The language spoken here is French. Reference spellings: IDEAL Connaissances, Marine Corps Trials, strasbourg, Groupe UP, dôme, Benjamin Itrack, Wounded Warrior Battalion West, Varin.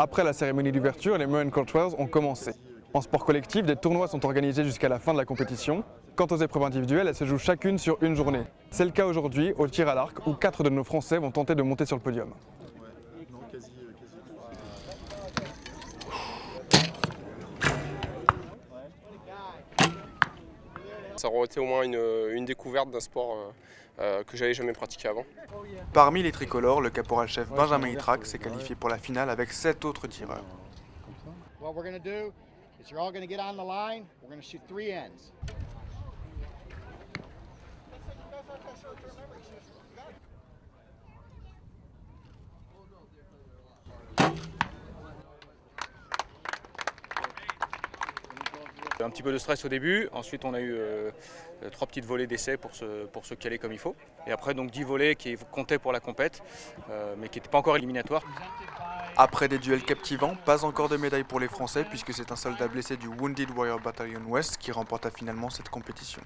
Après la cérémonie d'ouverture, les Marine Corps Trials ont commencé. En sport collectif, des tournois sont organisés jusqu'à la fin de la compétition. Quant aux épreuves individuelles, elles se jouent chacune sur une journée. C'est le cas aujourd'hui au tir à l'arc où 4 de nos Français vont tenter de monter sur le podium. Ça aurait été au moins une découverte d'un sport que j'avais jamais pratiqué avant. Parmi les tricolores, le caporal-chef Benjamin Itrack s'est qualifié pour la finale avec 7 autres tireurs. Un petit peu de stress au début, ensuite on a eu 3 petites volées d'essai pour se caler comme il faut. Et après donc 10 volées qui comptaient pour la compète, mais qui n'étaient pas encore éliminatoires. Après des duels captivants, pas encore de médaille pour les Français puisque c'est un soldat blessé du Wounded Warrior Battalion West qui remporta finalement cette compétition.